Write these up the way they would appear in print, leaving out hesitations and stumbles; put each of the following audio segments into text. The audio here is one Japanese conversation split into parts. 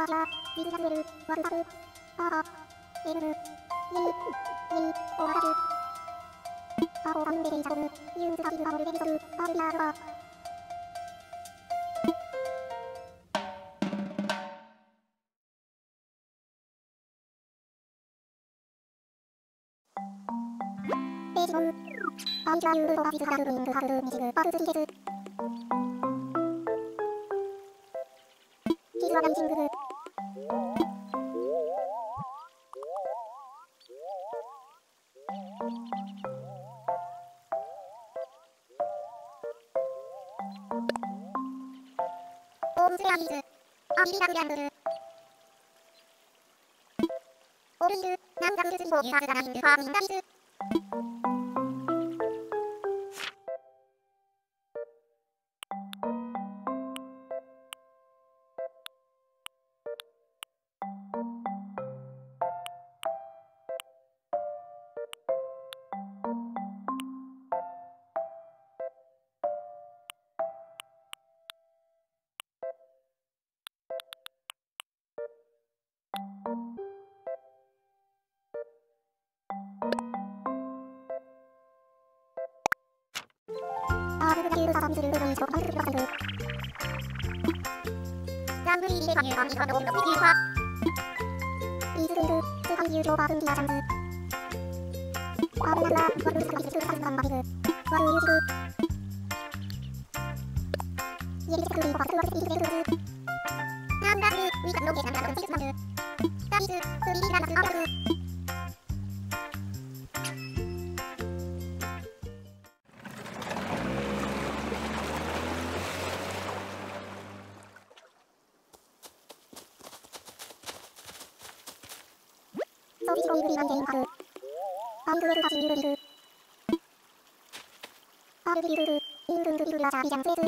アオバンデリージャムユーズダジルアオルデリソルアンビアールアー オールイズナンザムズリボーギハズダナインズファーミンダイズ ダンブリーレバーにはどんどんリーファー。イーズルドゥ、トゥイユーロバーンディアチャンズ。ワールユーズ。イエリテクルリーファー、スワルティスクルリーランスアール。 アルビルルルインルンルビルラジャビジャンスレス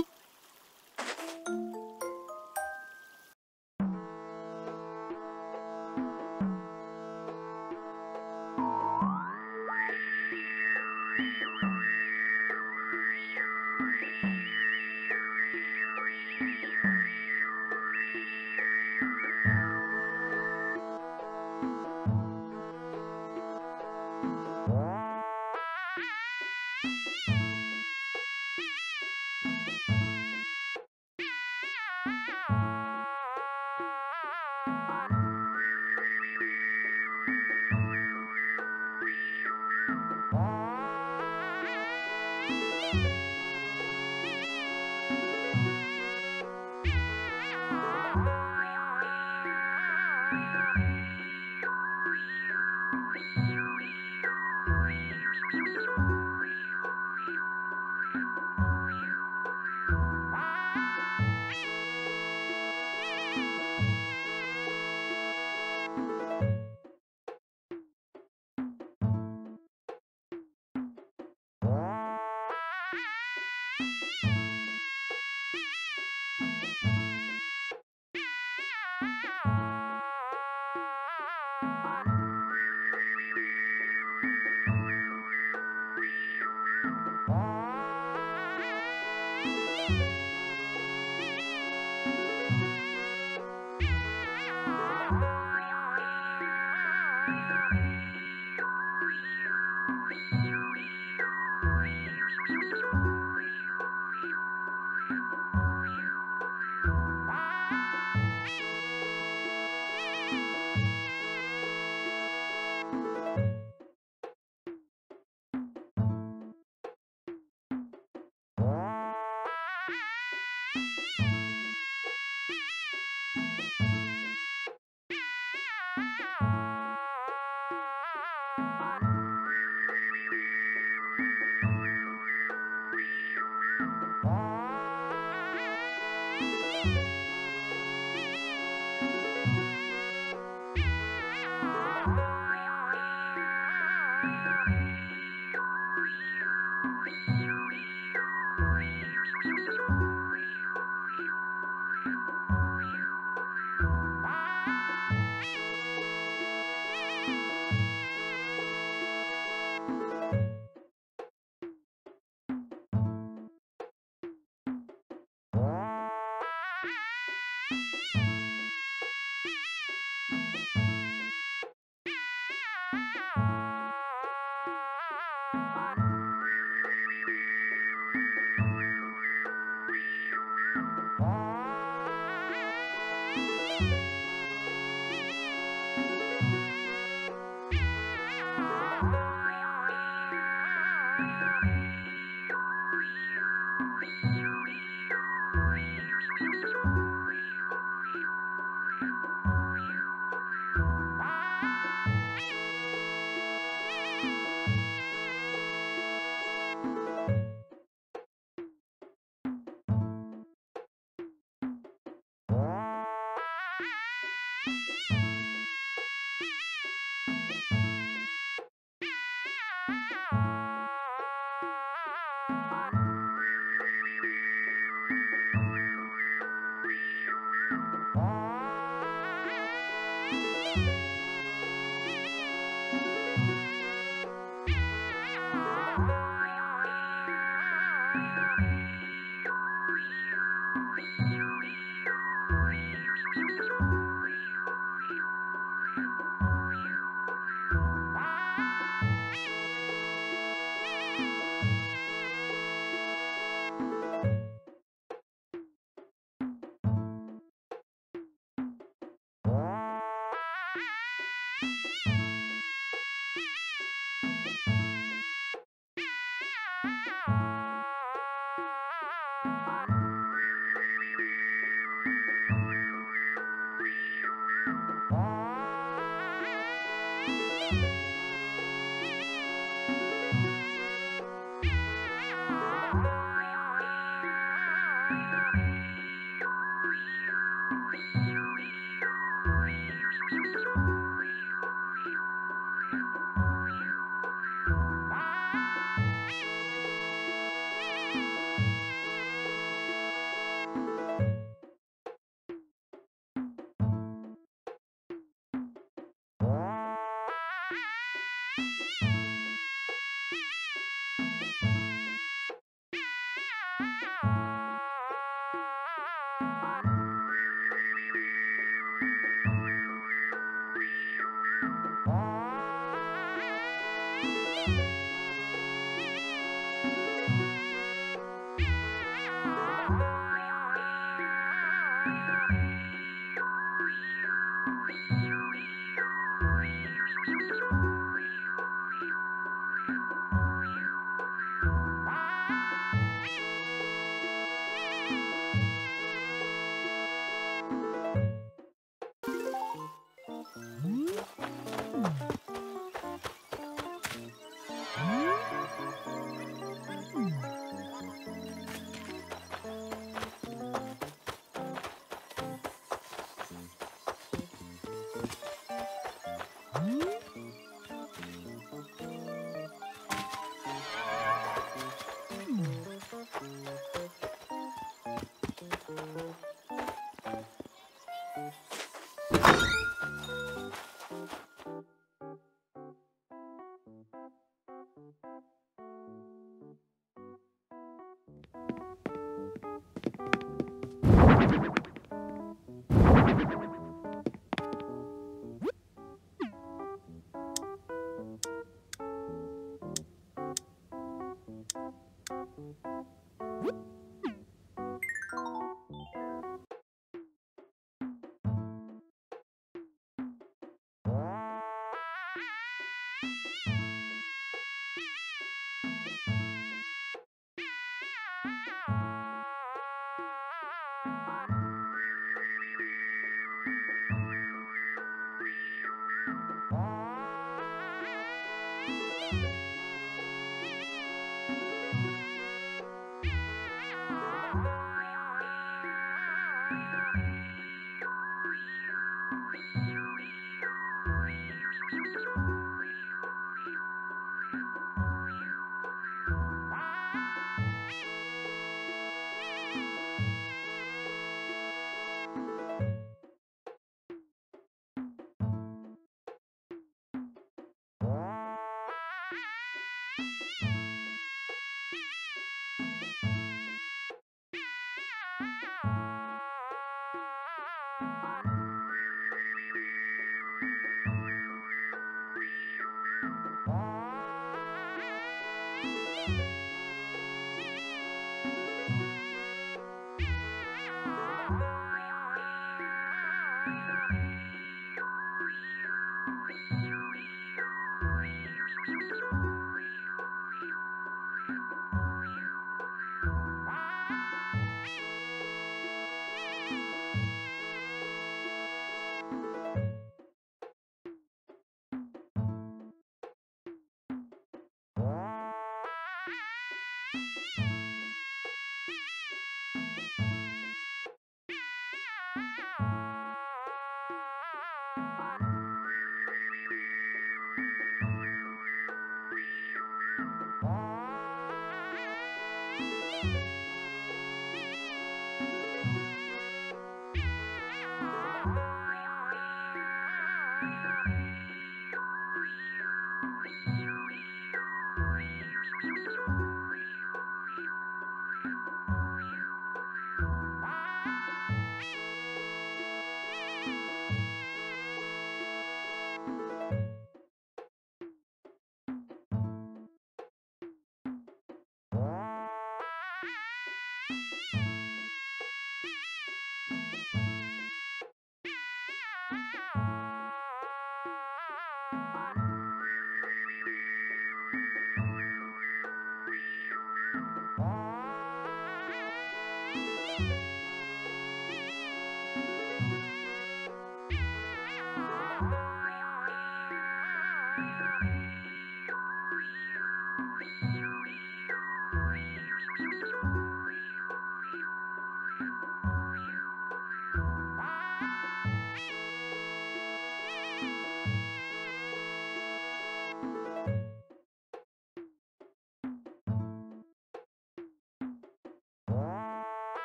you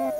왜